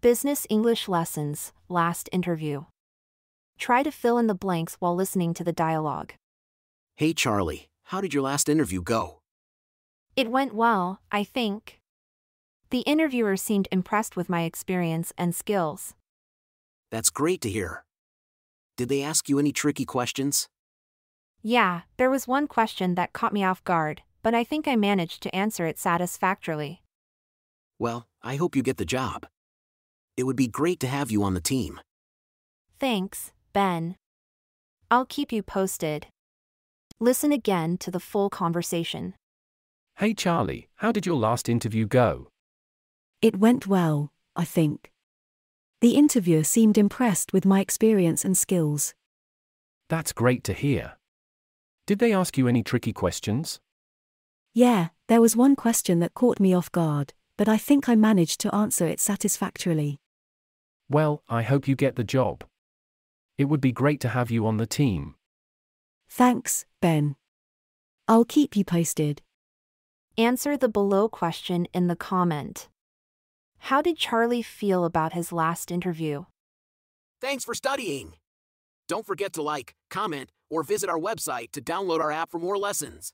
Business English Lessons, Last Interview. Try to fill in the blanks while listening to the dialogue. Hey Charlie, how did your last interview go? It went well, I think. The interviewer seemed impressed with my experience and skills. That's great to hear. Did they ask you any tricky questions? Yeah, there was one question that caught me off guard, but I think I managed to answer it satisfactorily. Well, I hope you get the job. It would be great to have you on the team. Thanks, Ben. I'll keep you posted. Listen again to the full conversation. Hey Charlie, how did your last interview go? It went well, I think. The interviewer seemed impressed with my experience and skills. That's great to hear. Did they ask you any tricky questions? Yeah, there was one question that caught me off guard, but I think I managed to answer it satisfactorily. Well, I hope you get the job. It would be great to have you on the team. Thanks, Ben. I'll keep you posted. Answer the below question in the comment. How did Charlie feel about his last interview? Thanks for studying. Don't forget to like, comment, or visit our website to download our app for more lessons.